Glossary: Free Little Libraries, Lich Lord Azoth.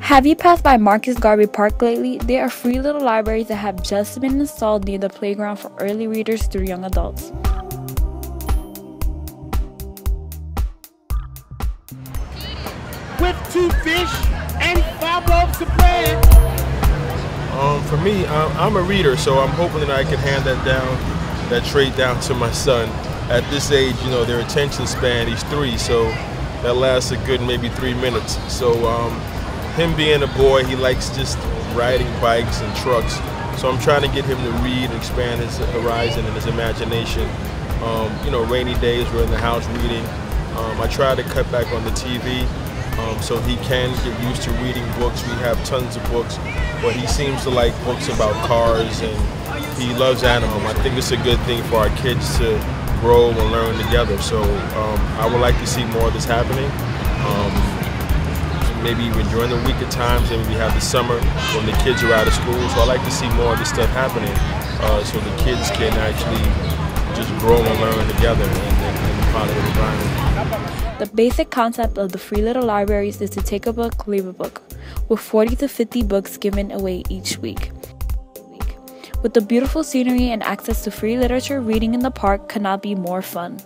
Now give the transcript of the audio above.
Have you passed by Marcus Garvey Park lately? There are free little libraries that have just been installed near the playground for early readers through young adults. With 2 fish and 5 loaves of bread. For me, I'm a reader, so I'm hoping that I can hand that trade down to my son. At this age, you know, their attention span, he's 3, so that lasts a good maybe 3 minutes. So him being a boy, he likes just riding bikes and trucks. So I'm trying to get him to read, expand his horizon and his imagination. You know, rainy days, we're in the house reading. I try to cut back on the TV so he can get used to reading books. We have tons of books, but he seems to like books about cars and he loves animals. I think it's a good thing for our kids to grow and learn together. So I would like to see more of this happening. Maybe even during the week at times, and we have the summer when the kids are out of school. So I like to see more of this stuff happening so the kids can actually just grow and learn together in a positive environment. The basic concept of the Free Little Libraries is to take a book, leave a book, with 40 to 50 books given away each week. With the beautiful scenery and access to free literature, reading in the park cannot be more fun.